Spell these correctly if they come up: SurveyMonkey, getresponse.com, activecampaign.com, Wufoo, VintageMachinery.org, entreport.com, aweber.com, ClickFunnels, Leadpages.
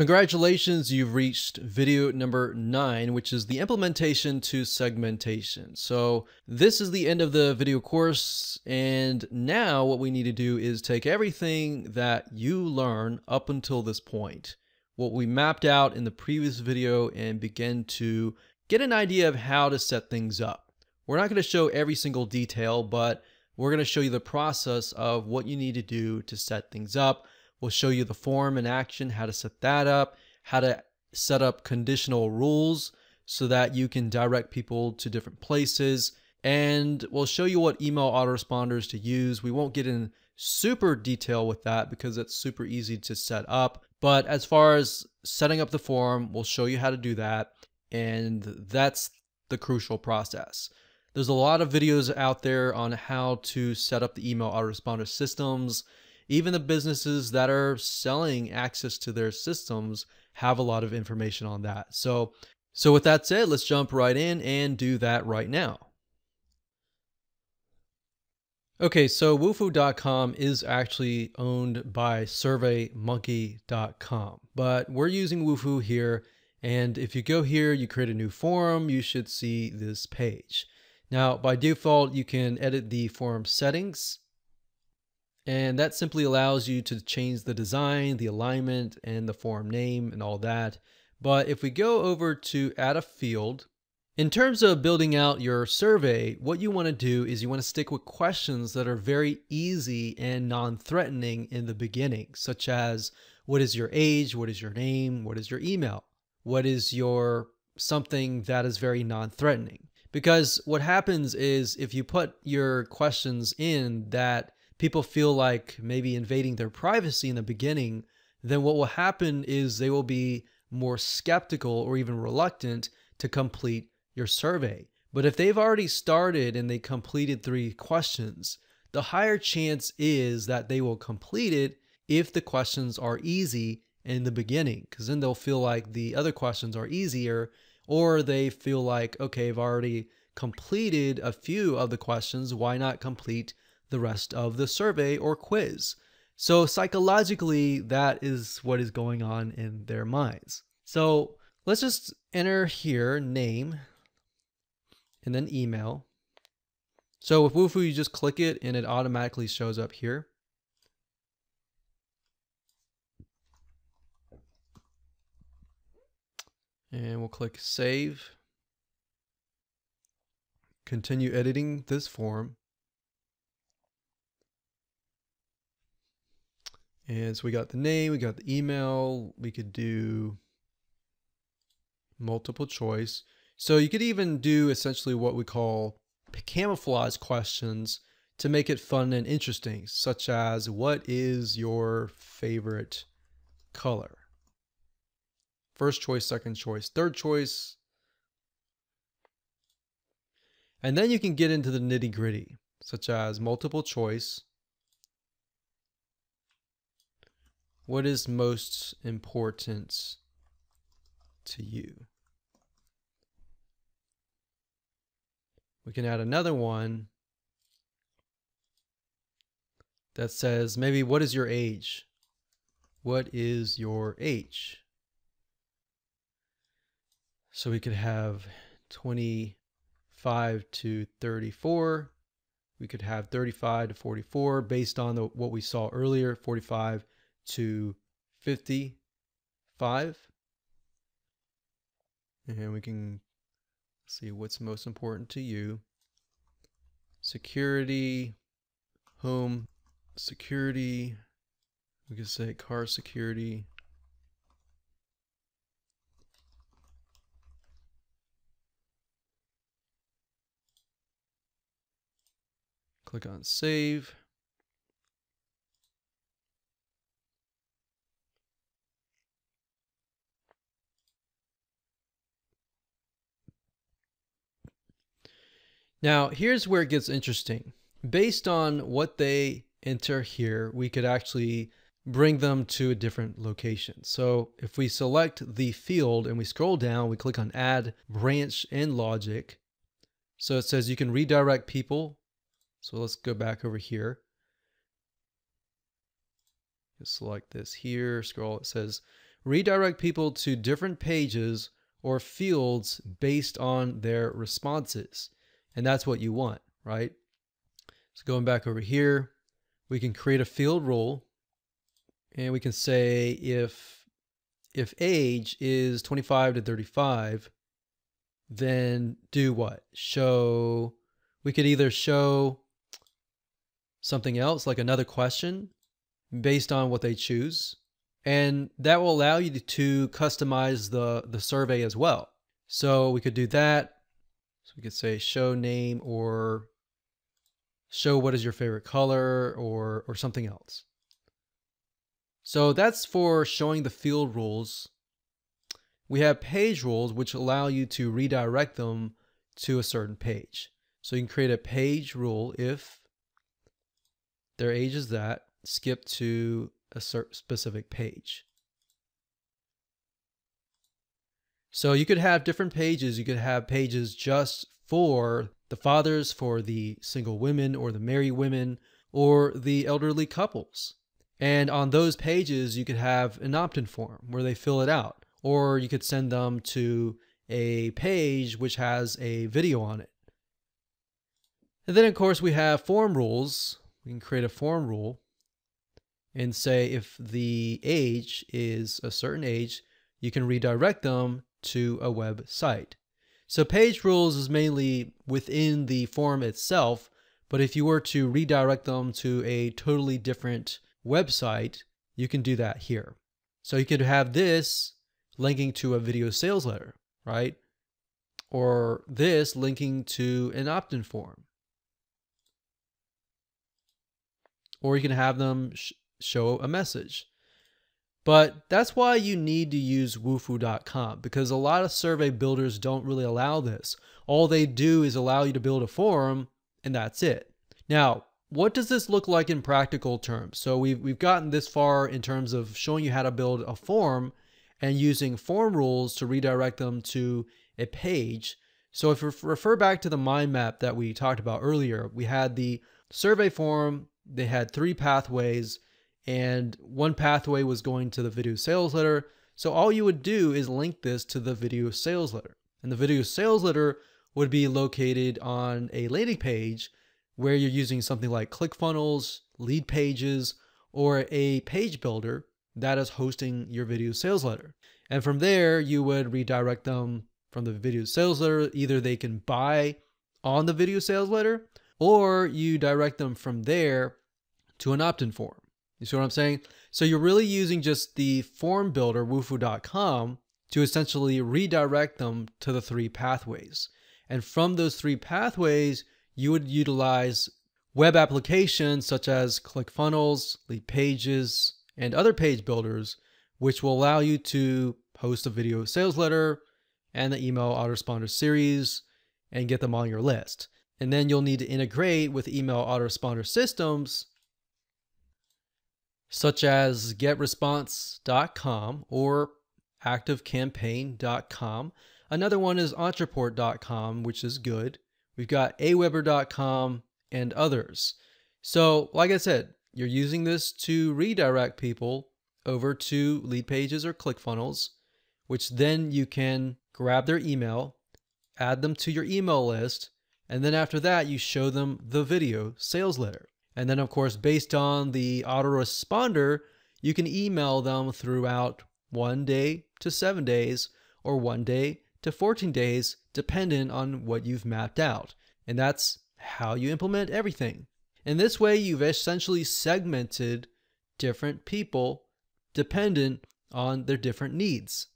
Congratulations, you've reached video number 9, which is the implementation to segmentation. So this is the end of the video course, and now what we need to do is take everything that you learn up until this point, what we mapped out in the previous video, and begin to get an idea of how to set things up. We're not going to show every single detail, but we're going to show you the process of what you need to do to set things up. We'll show you the form in action, how to set that up, how to set up conditional rules so that you can direct people to different places. And we'll show you what email autoresponders to use. We won't get in super detail with that because it's super easy to set up. But as far as setting up the form, we'll show you how to do that. And that's the crucial process. There's a lot of videos out there on how to set up the email autoresponder systems. Even the businesses that are selling access to their systems have a lot of information on that. So with that said, let's jump right in and do that right now. Okay, so Wufoo.com is actually owned by SurveyMonkey.com, but we're using Wufoo here. And if you go here, you create a new form, you should see this page. Now, by default, you can edit the form settings. And that simply allows you to change the design, the alignment, and the form name and all that. But if we go over to add a field, in terms of building out your survey, what you want to do is you want to stick with questions that are very easy and non-threatening in the beginning, such as what is your age, what is your name, what is your email, what is your something that is very non-threatening. Because what happens is if you put your questions in that people feel like maybe invading their privacy in the beginning, then what will happen is they will be more skeptical or even reluctant to complete your survey. But if they've already started and they completed 3 questions, the higher chance is that they will complete it if the questions are easy in the beginning, because then they'll feel like the other questions are easier, or they feel like, okay, I've already completed a few of the questions, why not complete the rest of the survey or quiz? So psychologically, that is what is going on in their minds. So let's just enter here, name, and then email. So with Wufoo, you just click it and it automatically shows up here. And we'll click save. Continue editing this form. And so we got the name, we got the email, we could do multiple choice. So you could even do essentially what we call camouflage questions to make it fun and interesting, such as what is your favorite color? First choice, second choice, third choice. And then you can get into the nitty-gritty, such as multiple choice. What is most important to you? We can add another one that says maybe what is your age? What is your age? So we could have 25 to 34. We could have 35 to 44 based on what we saw earlier, 45 to 55, and we can see what's most important to you. Security, home security, we can say car security, click on save. Now, here's where it gets interesting. Based on what they enter here, we could actually bring them to a different location. So if we select the field and we scroll down, we click on Add Branch and Logic. So it says you can redirect people. So let's go back over here. Just select this here, scroll, it says redirect people to different pages or fields based on their responses. And that's what you want, right? So going back over here, we can create a field rule, and we can say if age is 25 to 35, then do what? Show. We could either show something else, like another question based on what they choose, and that will allow you to customize the survey as well. So we could do that. So we could say show name, or show what is your favorite color, or something else. So that's for showing the field rules. We have page rules, which allow you to redirect them to a certain page. So you can create a page rule if their age is that, skip to a specific page. So you could have different pages. You could have pages just for the fathers, for the single women or the married women, or the elderly couples. And on those pages, you could have an opt-in form where they fill it out, or you could send them to a page which has a video on it. And then of course we have form rules. We can create a form rule and say if the age is a certain age, you can redirect them to a website. So page rules is mainly within the form itself, but if you were to redirect them to a totally different website, you can do that here. So you could have this linking to a video sales letter, right? Or this linking to an opt-in form. Or you can have them show a message. But that's why you need to use Wufoo.com, because a lot of survey builders don't really allow this. All they do is allow you to build a form, and that's it. Now, what does this look like in practical terms? So we've gotten this far in terms of showing you how to build a form and using form rules to redirect them to a page. So if we refer back to the mind map that we talked about earlier, we had the survey form. They had three pathways, and one pathway was going to the video sales letter. So all you would do is link this to the video sales letter, and the video sales letter would be located on a landing page where you're using something like ClickFunnels, Leadpages, or a page builder that is hosting your video sales letter. And from there, you would redirect them from the video sales letter. Either they can buy on the video sales letter, or you direct them from there to an opt-in form. You see what I'm saying? So you're really using just the form builder, Wufoo.com, to essentially redirect them to the three pathways. And from those three pathways, you would utilize web applications such as ClickFunnels, Leadpages, and other page builders, which will allow you to host a video sales letter and the email autoresponder series and get them on your list. And then you'll need to integrate with email autoresponder systems such as getresponse.com or activecampaign.com. Another one is entreport.com, which is good. We've got aweber.com and others. So like I said, you're using this to redirect people over to Leadpages or ClickFunnels, which then you can grab their email, add them to your email list, and then after that, you show them the video sales letter. And then of course, based on the autoresponder, you can email them throughout 1 day to 7 days or 1 day to 14 days, dependent on what you've mapped out. And that's how you implement everything. In this way, you've essentially segmented different people dependent on their different needs.